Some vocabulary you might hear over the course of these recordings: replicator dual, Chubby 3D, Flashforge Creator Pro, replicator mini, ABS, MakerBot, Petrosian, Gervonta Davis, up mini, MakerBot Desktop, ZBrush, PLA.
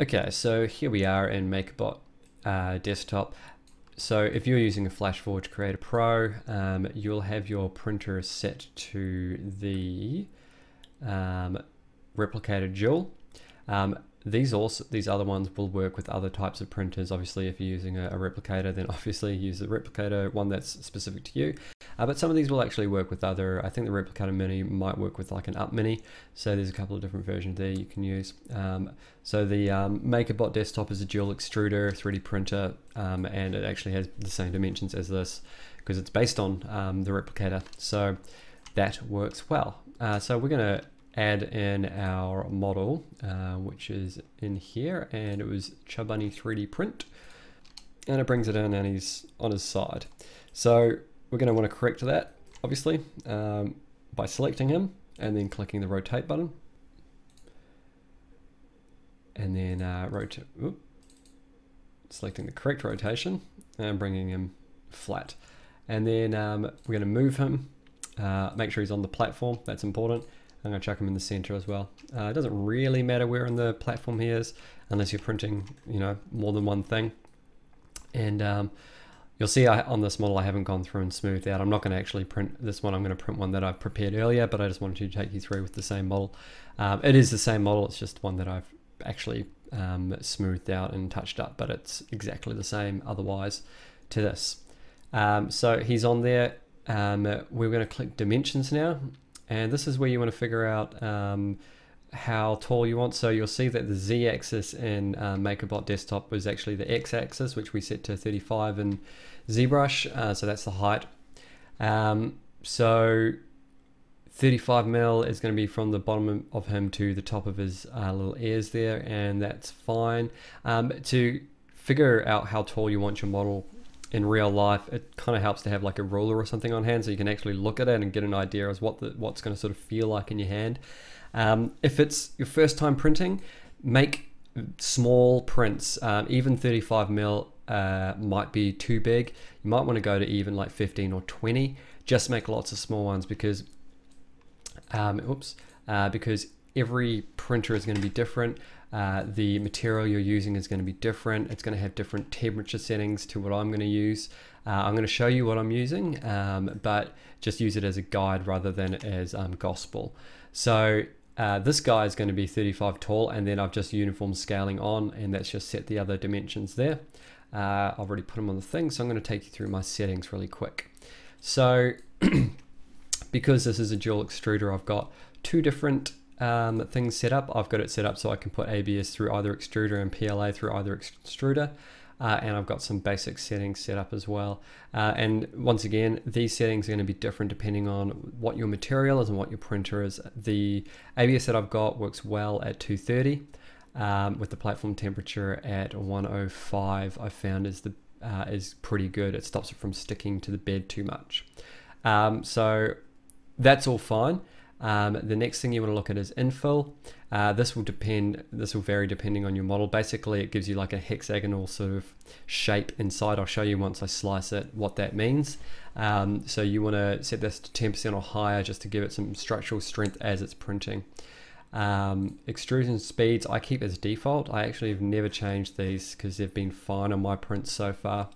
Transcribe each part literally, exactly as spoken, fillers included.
Okay, so here we are in MakerBot uh, Desktop. So if you're using a Flashforge Creator Pro, um, you'll have your printer set to the um, replicator dual. Um, these also these other ones will work with other types of printers. Obviously, if you're using a, a replicator, then obviously use the replicator one that's specific to you. Uh, but some of these will actually work with other. I think the replicator mini might work with like an Up Mini. So there's a couple of different versions there you can use. Um, so the um, MakerBot Desktop is a dual extruder three D printer, um, and it actually has the same dimensions as this because it's based on um, the replicator. So that works well. Uh, so we're going to add in our model, uh, which is in here, and it was Chubby three D print, and it brings it in, and he's on his side. So we're going to want to correct that, obviously, um, by selecting him and then clicking the rotate button, and then uh, rotate, whoop, selecting the correct rotation and bringing him flat. And then um, we're going to move him, uh, make sure he's on the platform. That's important. I'm going to chuck him in the center as well. Uh, it doesn't really matter where on the platform he is, unless you're printing, you know, more than one thing. And um, you'll see I, on this model, I haven't gone through and smoothed out. I'm not going to actually print this one. I'm going to print one that I've prepared earlier, but I just wanted to take you through with the same model. Um, it is the same model. It's just one that I've actually um, smoothed out and touched up, but it's exactly the same otherwise to this. Um, so he's on there. Um, we're going to click dimensions now. And this is where you want to figure out um, how tall you want. So you'll see that the Z-axis in uh, MakerBot Desktop was actually the X-axis, which we set to thirty-five in ZBrush. Uh, so that's the height. Um, so thirty-five mil is going to be from the bottom of him to the top of his uh, little ears there, and that's fine. Um, to figure out how tall you want your model in real life, it kind of helps to have like a ruler or something on hand so you can actually look at it and get an idea as what the, what's going to sort of feel like in your hand. Um, if it's your first time printing, make small prints. Um, even thirty-five mil uh, might be too big. You might want to go to even like fifteen or twenty. Just make lots of small ones because, um, oops, uh, because every printer is going to be different. Uh, the material you're using is going to be different. It's going to have different temperature settings to what I'm going to use. Uh, I'm going to show you what I'm using, um, but just use it as a guide rather than as um, gospel. So uh, this guy is going to be thirty-five tall, and then I've just uniform scaling on, and that's just set the other dimensions there. Uh, I've already put them on the thing, so I'm going to take you through my settings really quick. So because this is a dual extruder, I've got two different Um, things set up. I've got it set up so I can put A B S through either extruder and P L A through either extruder, uh, and I've got some basic settings set up as well. Uh, and once again, these settings are going to be different depending on what your material is and what your printer is. The A B S that I've got works well at two thirty, um, with the platform temperature at one oh five. I found is the uh, is pretty good. It stops it from sticking to the bed too much. Um, so that's all fine. Um, the next thing you want to look at is infill. Uh, this will depend, this will vary depending on your model. Basically, it gives you like a hexagonal sort of shape inside. I'll show you once I slice it what that means. Um, so you want to set this to ten percent or higher just to give it some structural strength as it's printing. Um, extrusion speeds I keep as default. I actually have never changed these because they've been fine on my prints so far.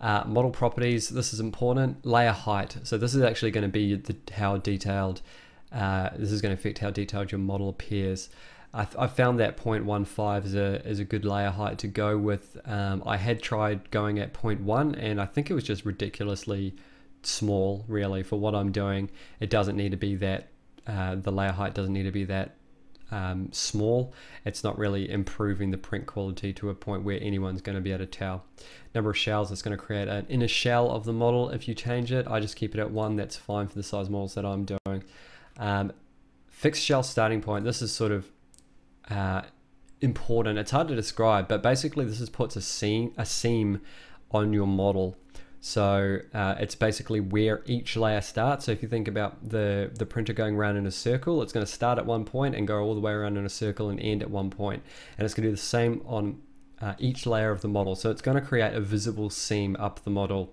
Uh, model properties, this is important. Layer height, so this is actually going to be the, how detailed, uh, this is going to affect how detailed your model appears. I, I found that zero point one five is a, is a good layer height to go with. Um, I had tried going at zero point one and I think it was just ridiculously small really for what I'm doing. It doesn't need to be that, uh, the layer height doesn't need to be that um, small. It's not really improving the print quality to a point where anyone's going to be able to tell. Number of shells, it's going to create an inner shell of the model if you change it. I just keep it at one. That's fine for the size models that I'm doing. Um, fixed shell starting point, this is sort of uh, important. It's hard to describe, but basically this is puts a seam, a seam on your model. So uh, it's basically where each layer starts. So if you think about the, the printer going around in a circle, it's going to start at one point and go all the way around in a circle and end at one point. And it's going to do the same on uh, each layer of the model. So it's going to create a visible seam up the model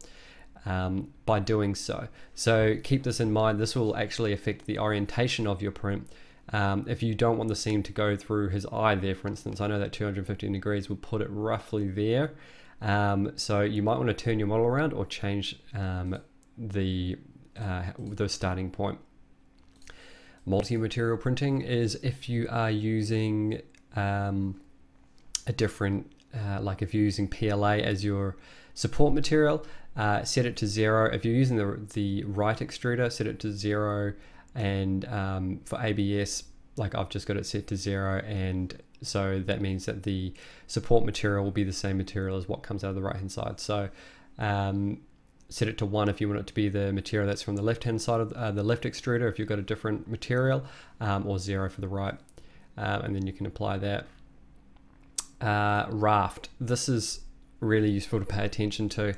um, by doing so. So keep this in mind. This will actually affect the orientation of your print Um, if you don't want the seam to go through his eye there, for instance, I know that two hundred fifteen degrees will put it roughly there. Um, so you might want to turn your model around or change um, the, uh, the starting point. Multi-material printing is if you are using um, a different, uh, like if you're using P L A as your support material, uh, set it to zero. If you're using the, the right extruder, set it to zero. And um, for A B S, like I've just got it set to zero. And so that means that the support material will be the same material as what comes out of the right-hand side. So um, set it to one if you want it to be the material that's from the left-hand side of uh, the left extruder if you've got a different material, um, or zero for the right. Um, and then you can apply that. Uh, raft. This is really useful to pay attention to.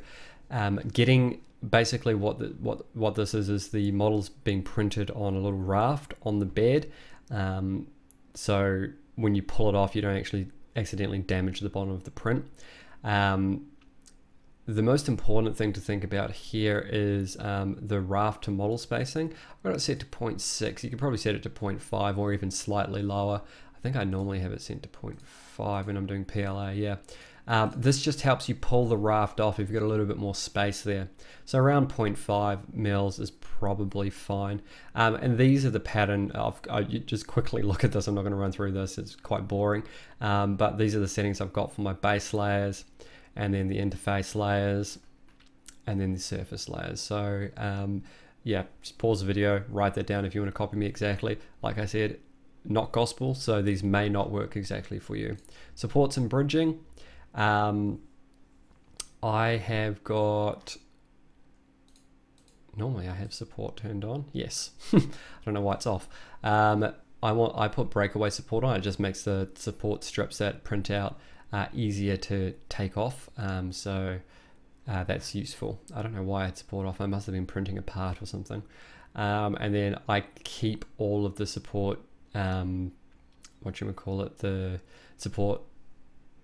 Um, getting basically what the, what what this is is the model's being printed on a little raft on the bed. Um, so when you pull it off, you don't actually accidentally damage the bottom of the print. Um, the most important thing to think about here is um, the raft to model spacing. I've got it set to zero point six. You could probably set it to zero point five or even slightly lower. I think I normally have it set to zero point five when I'm doing P L A, yeah. Um, this just helps you pull the raft off if you've got a little bit more space there. So around zero point five mils is probably fine. Um, and these are the pattern. I've, I just quickly look at this. I'm not going to run through this. It's quite boring. Um, but these are the settings I've got for my base layers, and then the interface layers, and then the surface layers. So um, yeah, just pause the video, write that down if you want to copy me exactly. Like I said, not gospel. So these may not work exactly for you. Supports and bridging. Um, I have got, normally I have support turned on. Yes. I don't know why it's off. Um, I want, I put breakaway support on. It just makes the support strips that print out uh, easier to take off. Um, so, uh, that's useful. I don't know why I had support off. I must've been printing a part or something. Um, and then I keep all of the support, um, what you would call it, the support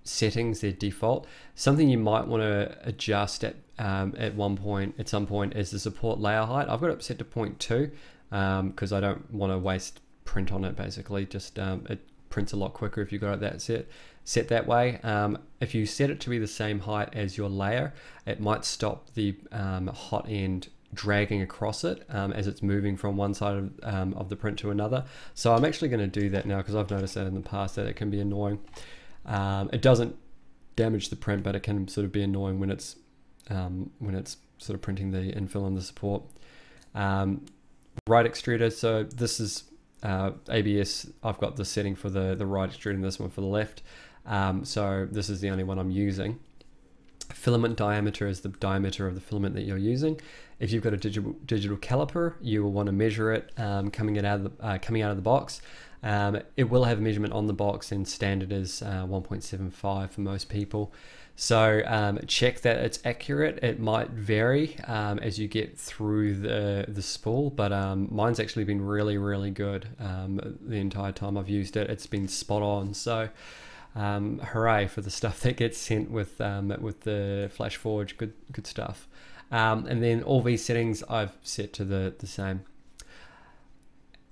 settings, their default. Something you might want to adjust at um, at one point at some point is the support layer height. I've got it set to zero point two because um, I don't want to waste print on it. Basically, just um, it prints a lot quicker if you got it that set set that way. Um, if you set it to be the same height as your layer, it might stop the um, hot end dragging across it um, as it's moving from one side of, um, of the print to another. So I'm actually going to do that now because I've noticed that in the past that it can be annoying. Um, it doesn't damage the print, but it can sort of be annoying when it's um, when it's sort of printing the infill and the support. Um, right extruder. So this is uh, A B S. I've got the setting for the the right extruder and this one for the left. Um, so this is the only one I'm using. Filament diameter is the diameter of the filament that you're using. If you've got a digital digital caliper, you will want to measure it um, coming it out of the, uh, coming out of the box. Um, it will have a measurement on the box, and standard is uh, one point seven five for most people. So um, check that it's accurate. It might vary um, as you get through the, the spool, but um, mine's actually been really, really good um, the entire time I've used it. It's been spot on. So um, hooray for the stuff that gets sent with um, with the Flashforge. Good, good stuff. Um, and then all these settings I've set to the, the same.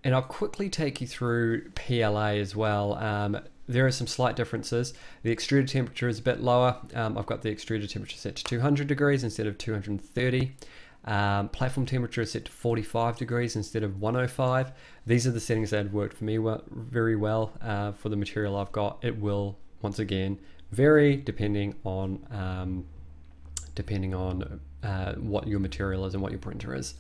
And I'll quickly take you through P L A as well. Um, there are some slight differences. The extruder temperature is a bit lower. Um, I've got the extruder temperature set to two hundred degrees instead of two hundred thirty. Um, platform temperature is set to forty-five degrees instead of one oh five. These are the settings that have worked for me well, very well uh, for the material I've got. It will, once again, vary depending on, um, depending on uh, what your material is and what your printer is.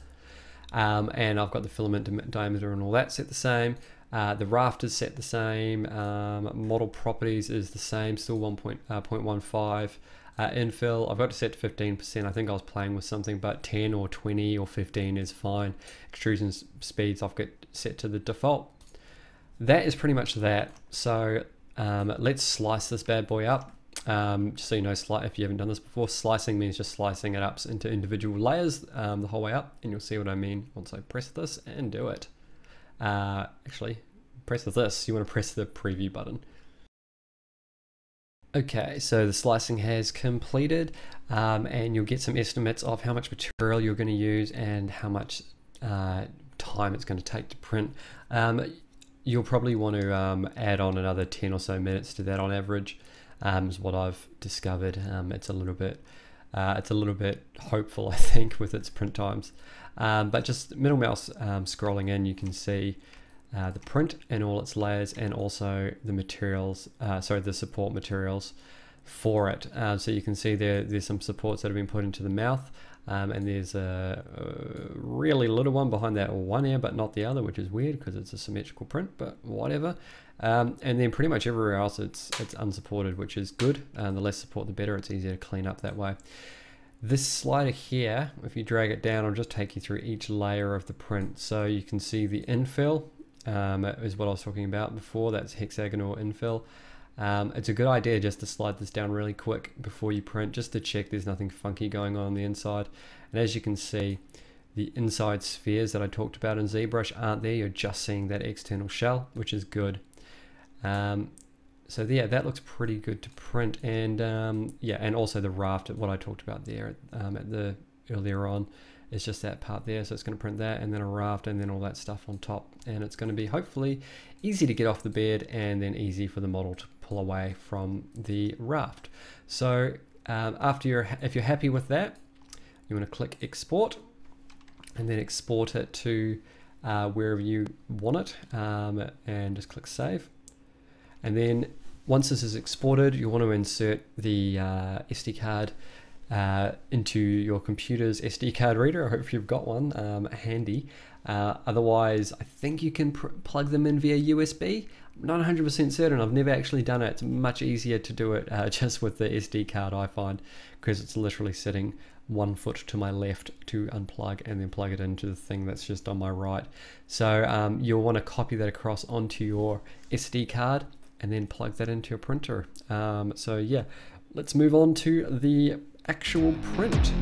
Um, and I've got the filament diameter and all that set the same. Uh, the raft is set the same. Um, model properties is the same, still one point one five. Uh, infill, I've got to set to fifteen percent. I think I was playing with something, but ten or twenty or fifteen is fine. Extrusion speeds, I've got set to the default. That is pretty much that. So um, let's slice this bad boy up. Um, just so you know, if you haven't done this before, slicing means just slicing it up into individual layers um, the whole way up, and you'll see what I mean once I press this and do it. Uh, actually, press this, you want to press the preview button. Okay, so the slicing has completed, um, and you'll get some estimates of how much material you're going to use and how much uh, time it's going to take to print. Um, you'll probably want to um, add on another ten or so minutes to that on average, um, is what I've discovered. Um, it's a little bit uh, it's a little bit hopeful, I think, with its print times. Um, but just middle mouse um, scrolling in, you can see uh, the print and all its layers, and also the materials, uh, sorry, the support materials for it. Uh, so you can see there there's some supports that have been put into the mouth, um, and there's a, a really little one behind that one ear but not the other, which is weird because it's a symmetrical print, but whatever. Um, and then pretty much everywhere else it's it's unsupported, which is good. Uh, the less support the better, it's easier to clean up that way. This slider here, if you drag it down, I'll just take you through each layer of the print. So you can see the infill, um, is what I was talking about before. That's hexagonal infill. Um, it's a good idea just to slide this down really quick before you print, just to check there's nothing funky going on on the inside. And as you can see, the inside spheres that I talked about in ZBrush aren't there. You're just seeing that external shell, which is good. Um, so yeah, that looks pretty good to print. And um, yeah, and also the raft, what I talked about there um, at the earlier on, it's just that part there. So it's going to print that, and then a raft, and then all that stuff on top. And it's going to be hopefully easy to get off the bed, and then easy for the model to pull away from the raft. So um, after you're, if you're happy with that, you want to click export, and then export it to uh, wherever you want it, um, and just click save. And then once this is exported, you want to insert the uh, S D card Uh, into your computer's S D card reader. I hope you've got one um, handy. Uh, otherwise, I think you can pr plug them in via U S B. I'm not one hundred percent certain. I've never actually done it. It's much easier to do it uh, just with the S D card, I find, because it's literally sitting one foot to my left to unplug and then plug it into the thing that's just on my right. So um, you'll want to copy that across onto your S D card and then plug that into your printer. Um, so yeah, let's move on to the actual print.